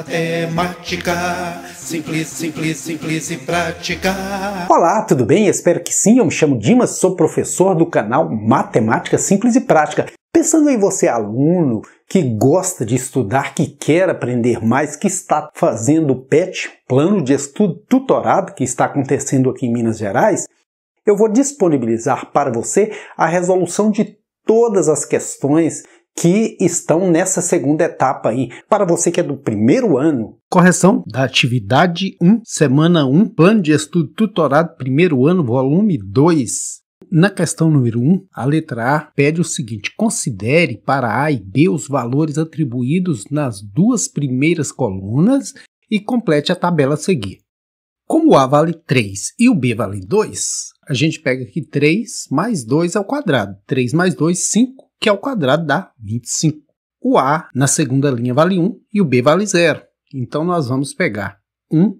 Matemática simples e prática. Olá, tudo bem? Espero que sim. Eu me chamo Dimas, sou professor do canal Matemática Simples e Prática. Pensando em você, aluno que gosta de estudar, que quer aprender mais, que está fazendo o PET, plano de estudo tutorado, que está acontecendo aqui em Minas Gerais, eu vou disponibilizar para você a resolução de todas as questões que estão nessa segunda etapa aí. Para você que é do primeiro ano, correção da atividade 1, semana 1, plano de estudo tutorado, primeiro ano, volume 2. Na questão número 1, a letra A pede o seguinte: considere para A e B os valores atribuídos nas duas primeiras colunas e complete a tabela a seguir. Como o A vale 3 e o B vale 2, a gente pega aqui 3 mais 2 ao quadrado. 3 mais 2, 5. Que ao quadrado dá 25. O A na segunda linha vale 1 e o B vale 0. Então, nós vamos pegar 1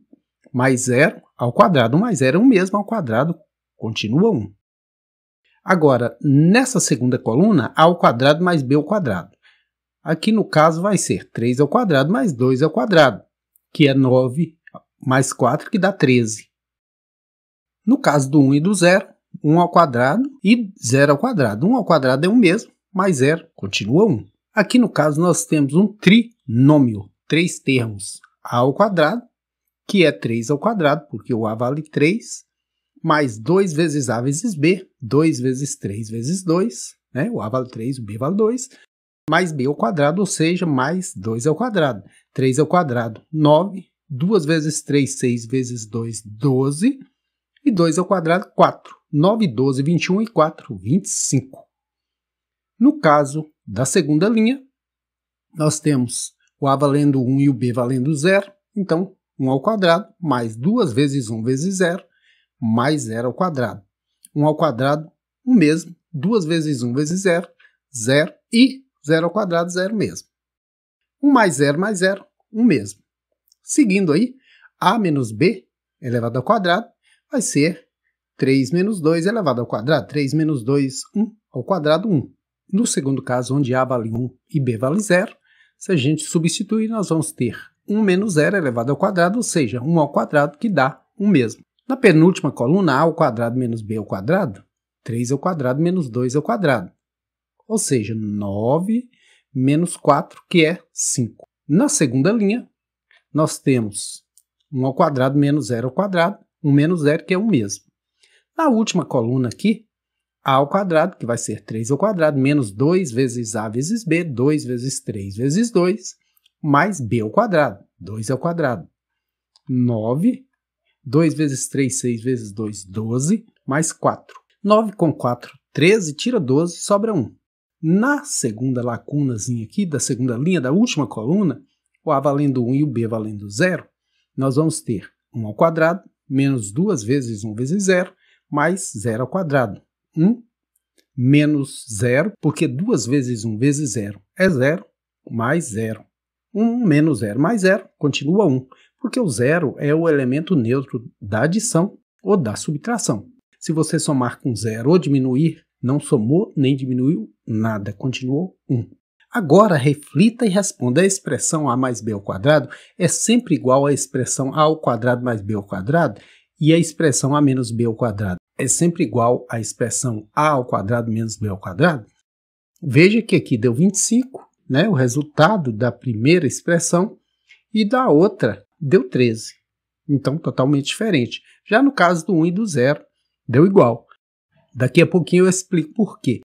mais 0 ao quadrado. 1 mais 0 é 1 mesmo ao quadrado, continua 1. Agora, nessa segunda coluna, A ao quadrado mais B ao quadrado. Aqui, no caso, vai ser 3 ao quadrado mais 2 ao quadrado, que é 9 mais 4, que dá 13. No caso do 1 e do 0, 1 ao quadrado e 0 ao quadrado. 1 ao quadrado é 1 mesmo. Mais 0, continua 1. Aqui, no caso, nós temos um trinômio, 3 termos, A ao quadrado, que é 3 ao quadrado, porque o A vale 3, mais 2 vezes A vezes B, 2 vezes 3 vezes 2, né? O A vale 3, o B vale 2, mais B ao quadrado, ou seja, mais 2 ao quadrado. 3 ao quadrado, 9, 2 vezes 3, 6 vezes 2, 12, e 2 ao quadrado, 4. 9, 12, 21 e 4, 25. No caso da segunda linha, nós temos o A valendo 1 e o B valendo 0. Então, 1 ao quadrado mais 2 vezes 1 vezes 0, mais 0 ao quadrado. 1 ao quadrado, 1 mesmo. 2 vezes 1 vezes 0, 0. E 0 ao quadrado, 0 mesmo. 1 mais 0, 1 mesmo. Seguindo aí, A menos B elevado ao quadrado vai ser 3 menos 2 elevado ao quadrado. 3 menos 2, 1 ao quadrado, 1. No segundo caso, onde A vale 1 e B vale 0, se a gente substituir, nós vamos ter 1 menos 0 elevado ao quadrado, ou seja, 1 ao quadrado, que dá 1 mesmo. Na penúltima coluna, A ao quadrado menos B ao quadrado, 3 ao quadrado menos 2 ao quadrado, ou seja, 9 menos 4, que é 5. Na segunda linha, nós temos 1 ao quadrado menos 0 ao quadrado, 1 menos 0, que é 1 mesmo. Na última coluna aqui, A ao quadrado, que vai ser 3 ao quadrado, menos 2 vezes A vezes B, 2 vezes 3 vezes 2, mais B ao quadrado, 2 ao quadrado. 9, 2 vezes 3, 6 vezes 2, 12, mais 4. 9 com 4, 13, tira 12, sobra 1. Na segunda lacunazinha aqui, da segunda linha, da última coluna, o A valendo 1 e o B valendo 0, nós vamos ter 1 ao quadrado, menos 2 vezes 1 vezes 0, mais 0 ao quadrado. 1 menos 0, porque 2 vezes 1 vezes 0 é 0, mais 0. 1 menos 0 mais 0, continua 1, porque o 0 é o elemento neutro da adição ou da subtração. Se você somar com 0 ou diminuir, não somou nem diminuiu nada, continuou 1. Agora, reflita e responda. A expressão A mais B ao quadrado é sempre igual à expressão A ao quadrado mais B ao quadrado, e a expressão A menos B ao quadrado é sempre igual à expressão A ao quadrado menos B ao quadrado? Veja que aqui deu 25, né? O resultado da primeira expressão, e da outra deu 13. Então, totalmente diferente. Já no caso do 1 e do 0, deu igual. Daqui a pouquinho eu explico por quê.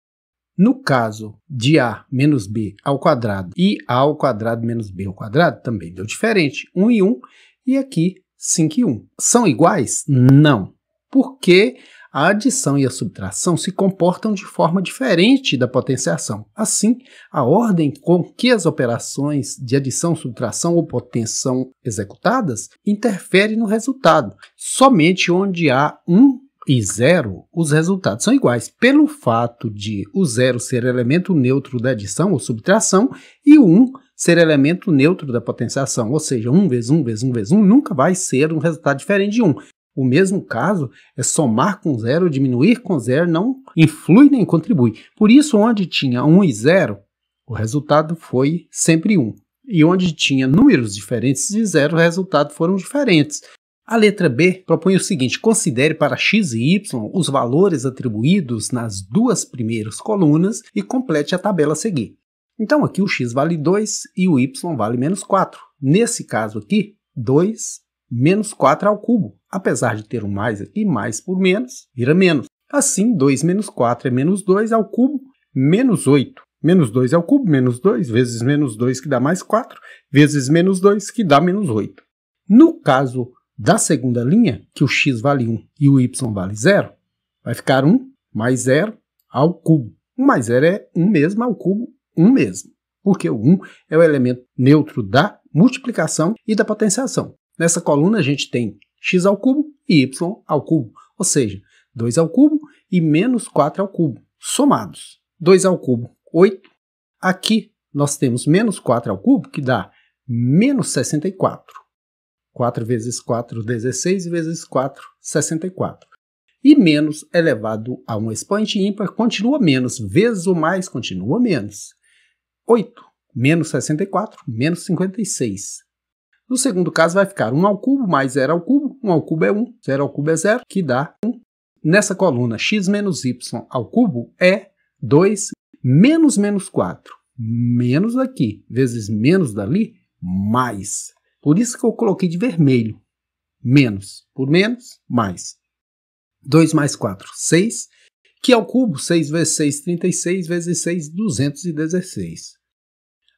No caso de A menos B ao quadrado e A ao quadrado menos B ao quadrado, também deu diferente. 1 e 1, e aqui 5 e 1. São iguais? Não. Por quê? A adição e a subtração se comportam de forma diferente da potenciação. Assim, a ordem com que as operações de adição, subtração ou potência são executadas interfere no resultado. Somente onde há 1 e 0, os resultados são iguais, pelo fato de o 0 ser elemento neutro da adição ou subtração e o 1 ser elemento neutro da potenciação. Ou seja, 1 vezes 1 vezes 1 vezes 1 nunca vai ser um resultado diferente de 1. O mesmo caso é somar com 0 ou diminuir com 0, não influi nem contribui. Por isso, onde tinha 1 e 0, o resultado foi sempre 1. e onde tinha números diferentes de zero, o resultado foram diferentes. A letra B propõe o seguinte: considere para x e y os valores atribuídos nas duas primeiras colunas e complete a tabela a seguir. Então aqui o x vale 2 e o y vale menos 4. Nesse caso aqui, 2 menos 4 ao cubo. Apesar de ter um mais aqui, mais por menos, vira menos. Assim, 2 menos 4 é menos 2 ao cubo, menos 8. Menos 2 ao cubo, menos 2, vezes menos 2 que dá mais 4, vezes menos 2 que dá menos 8. No caso da segunda linha, que o x vale 1 e o y vale 0, vai ficar 1 mais 0 ao cubo. 1 mais 0 é 1 mesmo, ao cubo 1 mesmo, porque o 1 é o elemento neutro da multiplicação e da potenciação. Nessa coluna a gente tem x ao cubo e y ao cubo, ou seja, 2 ao cubo e menos 4 ao cubo, somados. 2 ao cubo, 8. Aqui nós temos menos 4 ao cubo, que dá menos 64. 4 vezes 4, 16, vezes 4, 64. E menos elevado a um expoente ímpar continua menos, vezes o mais continua menos. 8, menos 64, menos 56. No segundo caso vai ficar 1 ao cubo mais 0 ao cubo, 1 ao cubo é 1, 0 ao cubo é 0, que dá 1. Nessa coluna, x menos y ao cubo é 2 menos menos 4, menos daqui, vezes menos dali, mais. Por isso que eu coloquei de vermelho. Menos por menos, mais. 2 mais 4, 6. Que ao cubo, 6 vezes 6, 36, vezes 6, 216.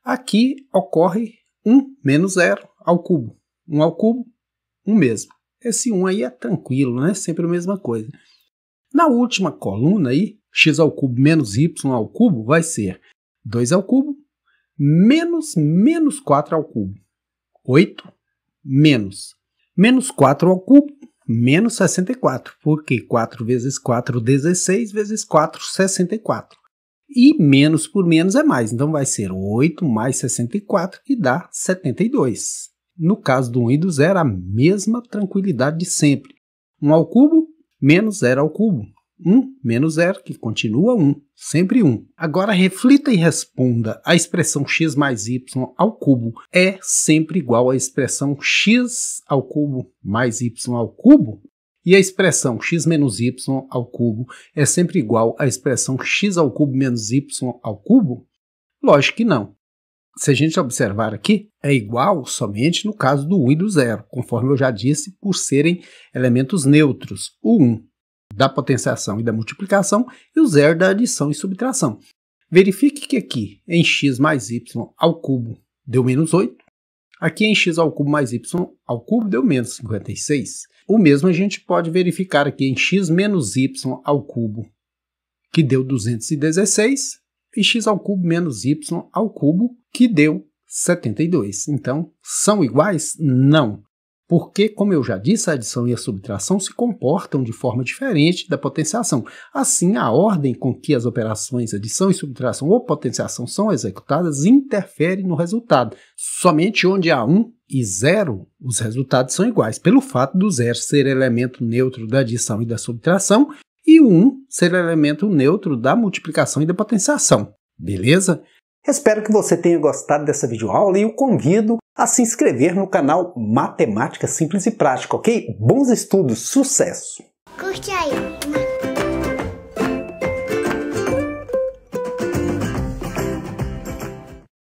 Aqui ocorre 1 menos 0 ao cubo. 1 ao cubo, 1 mesmo. Esse 1 aí é tranquilo, né? Sempre a mesma coisa. Na última coluna aí, x ao cubo menos y ao cubo vai ser 2 ao cubo menos menos 4 ao cubo. 8 menos. Menos 4 ao cubo, menos 64, porque 4 vezes 4, 16, vezes 4, 64. E menos por menos é mais, então vai ser 8 mais 64, que dá 72. No caso do 1 e do 0, a mesma tranquilidade de sempre. 1 ao cubo, menos 0 ao cubo. 1 menos 0, que continua 1, sempre 1. Agora reflita e responda: a expressão x mais y ao cubo é sempre igual à expressão x ao cubo mais y ao cubo? E a expressão x menos y ao cubo é sempre igual à expressão x ao cubo menos y ao cubo? Lógico que não. Se a gente observar aqui, é igual somente no caso do 1 e do 0, conforme eu já disse, por serem elementos neutros. O 1 da potenciação e da multiplicação, e o 0 da adição e subtração. Verifique que aqui em x mais y ao cubo deu menos 8, aqui em x ao cubo mais y ao cubo deu menos 56. O mesmo a gente pode verificar aqui em x menos y ao cubo, que deu 216, e x ao cubo menos y ao cubo, que deu 72. Então, são iguais? Não. Porque, como eu já disse, a adição e a subtração se comportam de forma diferente da potenciação. Assim, a ordem com que as operações adição e subtração ou potenciação são executadas interfere no resultado. Somente onde há 1 e 0, os resultados são iguais, pelo fato do 0 ser elemento neutro da adição e da subtração e o 1 ser elemento neutro da multiplicação e da potenciação. Beleza? Espero que você tenha gostado dessa videoaula e o convido a se inscrever no canal Matemática Simples e Prática, ok? Bons estudos, sucesso! Curte aí!